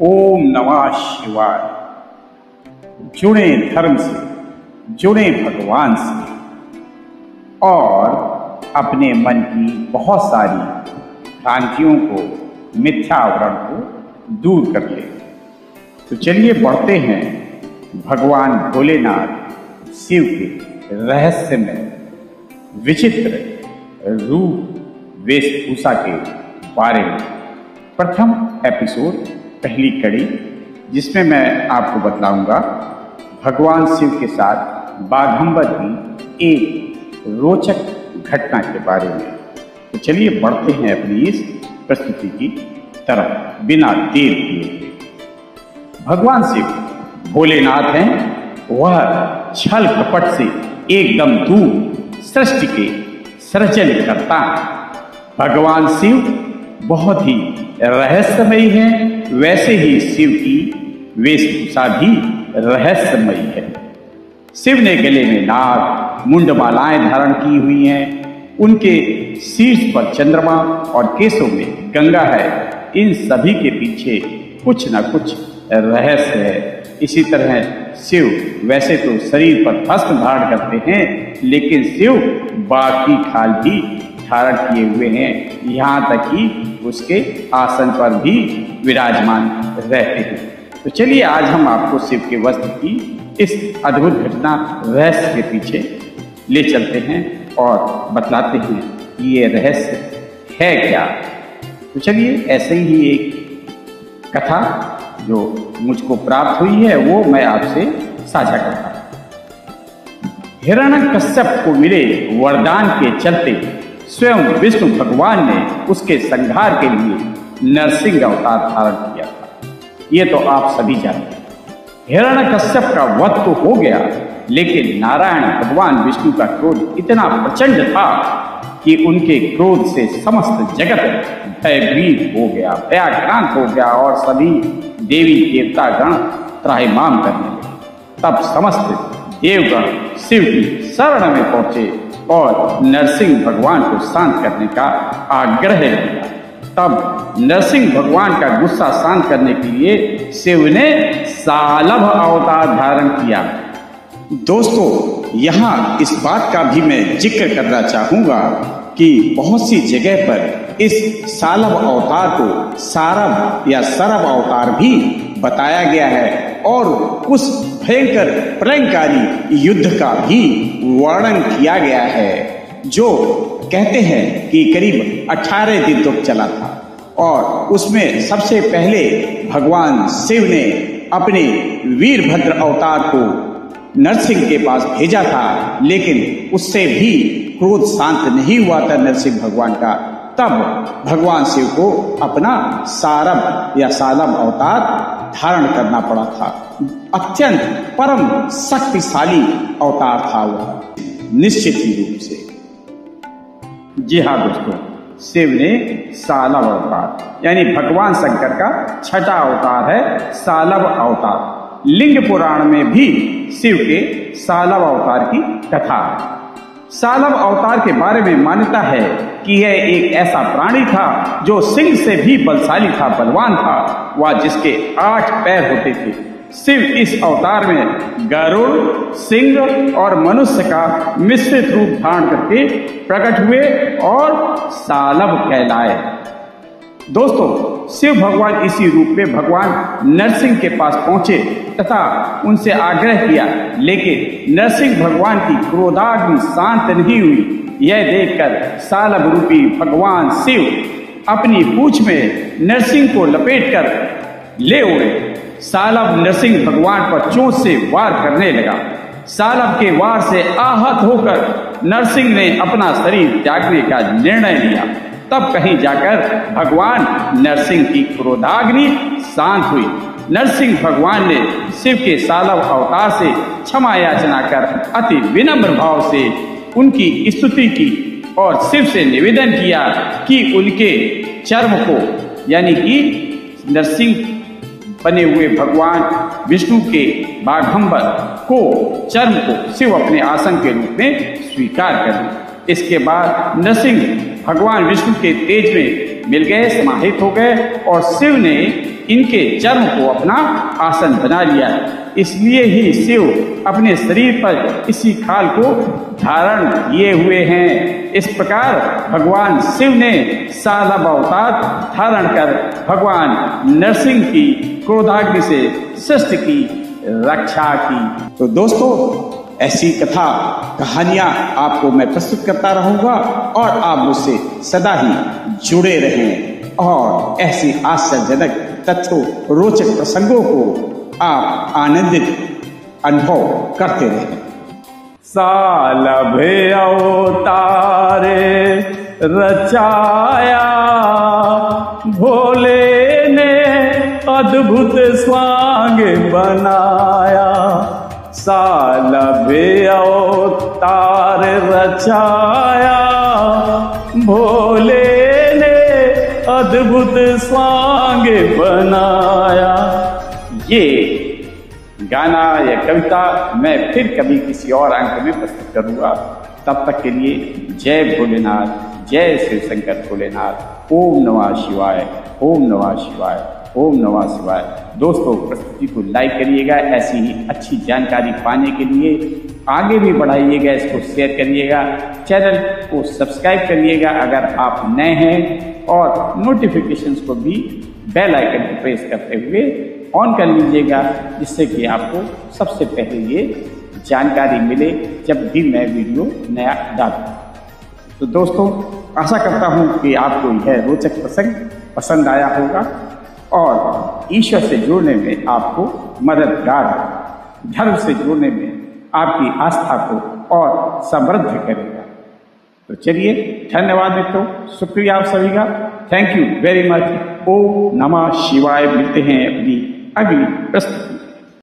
ओम नमः शिवाय। जुड़े धर्म से, जुड़े भगवान से और अपने मन की बहुत सारी भ्रांतियों को, मिथ्या आवरण को दूर कर ले। तो चलिए बढ़ते हैं भगवान भोलेनाथ शिव के रहस्यमय विचित्र रूप वेशभूषा के बारे में। प्रथम एपिसोड पहली कड़ी, जिसमें मैं आपको बतलाऊंगा भगवान शिव के साथ बाघंबर की एक रोचक घटना के बारे में। तो चलिए बढ़ते हैं अपनी इस प्रस्तुति की तरफ बिना देर किए। भगवान शिव भोलेनाथ हैं, वह छल कपट से एकदम दूर सृष्टि के सृजन करता है। भगवान शिव बहुत ही रहस्यमयी है, वैसे ही शिव की वेशभूषा भी रहस्यमयी है। शिव ने गले में नाग, मुंडमालाएं धारण की हुई हैं, उनके शीर्ष पर चंद्रमा और केशों में गंगा है। इन सभी के पीछे कुछ न कुछ रहस्य है। इसी तरह शिव वैसे तो शरीर पर भस्म धारण करते हैं, लेकिन शिव बाघ की खाल भी धारण किए हुए हैं, यहाँ तक कि उसके आसन पर भी विराजमान रहते हैं। तो चलिए आज हम आपको शिव के वस्त्र की इस अद्भुत घटना रहस्य के पीछे ले चलते हैं और बतलाते हैं कि ये रहस्य है क्या। तो चलिए ऐसे ही एक कथा जो मुझको प्राप्त हुई है वो मैं आपसे साझा करता हूँ। हिरणकश्यप को मिले वरदान के चलते स्वयं विष्णु भगवान ने उसके संहार के लिए नरसिंह का अवतार धारण किया था, ये तो आप सभी जानते हैं। हिरणकश्यप का वध तो हो गया, लेकिन नारायण भगवान विष्णु का क्रोध इतना प्रचंड था कि उनके क्रोध से समस्त जगत भयभीत हो गया, भयाक्रांत हो गया और सभी देवी देवता गण त्राहिमाम करने लगे। तब समस्त देवगण शिव की शरण में पहुंचे और नरसिंह भगवान को शांत करने का आग्रह किया। तब नरसिंह भगवान का गुस्सा शांत करने के लिए शिव ने सालव अवतार धारण किया। दोस्तों, यहाँ इस बात का भी मैं जिक्र करना चाहूँगा कि बहुत सी जगह पर इस सालव अवतार को सारभ या सरभ अवतार भी बताया गया है और उस भयंकर प्रलयकारी युद्ध का भी वर्णन किया गया है, जो कहते हैं कि करीब 18 दिन तक चला था। और उसमें सबसे पहले भगवान शिव ने अपने वीरभद्र अवतार को नरसिंह के पास भेजा था, लेकिन उससे भी क्रोध शांत नहीं हुआ था नरसिंह भगवान का। तब भगवान शिव को अपना सारभ या सालम अवतार धारण करना पड़ा था। अत्यंत परम शक्तिशाली अवतार था वह, निश्चित ही रूप से। जी हाँ दोस्तों, शिव ने सालव अवतार यानी भगवान शंकर का छठा अवतार है सालव अवतार। लिंग पुराण में भी शिव के सालव अवतार की कथा है। सालव अवतार के बारे में मान्यता है कि यह एक ऐसा प्राणी था जो सिंह से भी बलशाली था, बलवान था वह, जिसके 8 पैर होते थे। शिव इस अवतार में गरुड़, सिंह और मनुष्य का मिश्रित रूप धारण करके प्रकट हुए और सालव कहलाए। दोस्तों, शिव भगवान इसी रूप में भगवान नरसिंह के पास पहुंचे तथा उनसे आग्रह किया, लेकिन नरसिंह भगवान की क्रोधाग्नि शांत नहीं हुई। यह देखकर सालव रूपी भगवान शिव अपनी पूंछ में नरसिंह को लपेटकर ले उड़े। सालव नरसिंह भगवान पर चोंच से वार करने लगा। सालव के वार से आहत होकर नरसिंह ने अपना शरीर त्यागने का निर्णय लिया। तब कहीं जाकर भगवान नरसिंह की क्रोधाग्नि शांत हुई। नरसिंह भगवान ने शिव के सालव अवतार से क्षमा याचना कर अति विनम्र भाव से उनकी स्तुति की और शिव से निवेदन किया कि उनके चर्म को, यानी कि नरसिंह बने हुए भगवान विष्णु के बाघंबर को, चर्म को शिव अपने आसन के रूप में स्वीकार करें। इसके बाद नरसिंह भगवान विष्णु के तेज में मिल गए, समाहित हो गए और शिव ने इनके चर्म को अपना आसन बना लिया। इसलिए ही शिव अपने शरीर पर इसी खाल को धारण किए हुए हैं। इस प्रकार भगवान शिव ने सालव अवतार धारण कर भगवान नरसिंह की क्रोधाग्नि से सृष्टि की रक्षा की। तो दोस्तों ऐसी कथा कहानियां आपको मैं प्रस्तुत करता रहूंगा और आप मुझसे सदा ही जुड़े रहें और ऐसी आश्चर्यजनक तथ्यों रोचक प्रसंगों को आप आनंदित अनुभव करते रहें। सालभ अवतार रचाया भोले ने, अद्भुत स्वांग बनाया। सालभ अवतार रचाया भोले ने, अद्भुत स्वांग बनाया। ये गाना या कविता मैं फिर कभी किसी और अंक में प्रस्तुत करूंगा। तब तक के लिए जय भोलेनाथ, जय श्री शंकर भोलेनाथ। ओम नमः शिवाय, ओम नमः शिवाय, ओम नमः शिवाय। दोस्तों प्रस्तुति को लाइक करिएगा, ऐसी ही अच्छी जानकारी पाने के लिए आगे भी बढ़ाइएगा, इसको शेयर करिएगा, चैनल को सब्सक्राइब करिएगा अगर आप नए हैं, और नोटिफिकेशंस को भी बेल आइकन को प्रेस करते हुए ऑन कर लीजिएगा, जिससे कि आपको सबसे पहले ये जानकारी मिले जब भी मैं वीडियो नया डालूं। तो दोस्तों आशा करता हूँ कि आपको यह रोचक प्रसंग पसंद आया होगा और ईश्वर से जुड़ने में आपको मददगार, धर्म से जुड़ने में आपकी आस्था को और समृद्ध करेगा। तो चलिए, धन्यवाद मित्रों, शुक्रिया आप सभी का, थैंक यू वेरी मच। ओम नमः शिवाय। मिलते हैं अपनी अगली प्रस्तुति।